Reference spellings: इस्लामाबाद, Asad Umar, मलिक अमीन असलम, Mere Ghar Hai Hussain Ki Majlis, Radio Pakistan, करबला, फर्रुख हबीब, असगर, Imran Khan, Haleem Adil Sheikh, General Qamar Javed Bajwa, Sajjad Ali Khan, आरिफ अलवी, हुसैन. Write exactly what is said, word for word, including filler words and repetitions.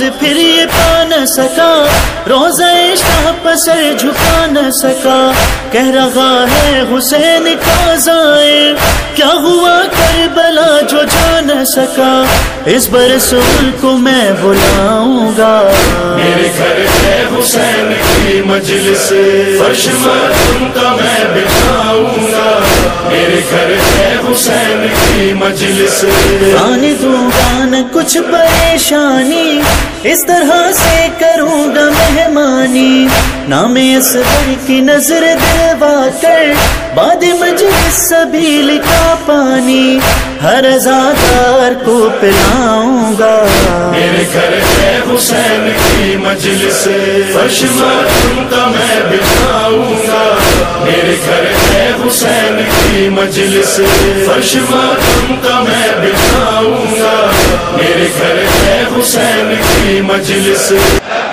रोज फिर ये पा न सका, रोज़ इश्क़ पर सर झुका न सका। कह रहा है हुसैन का ज़ाइर, क्या हुआ करबला जो जा न सका। इस बार रसूल को मैं बुलाऊंगा, मेरे घर है हुसैन की मजलिस, फर्श मरहम मैं बिठाऊंगा। मेरे घर है हुसैन की मजलिस, आने दूंगा न कुछ परेशानी, इस तरह से करूंगा मेहमानी। नामे असगर की नजर दिलवा कर, बाद मजलिस सभी लिखा पानी, हर अज़ादार को पिलाऊंगा। मेरे घर है हुसैन की मजलिस, फर्श मरहम का मैं बिठाऊंगा। मेरे घर है हुसैन की मजलिस, फर्श मरहम का मैं बिठाऊंगा। मेरे घर है हुसैन की मजलिस।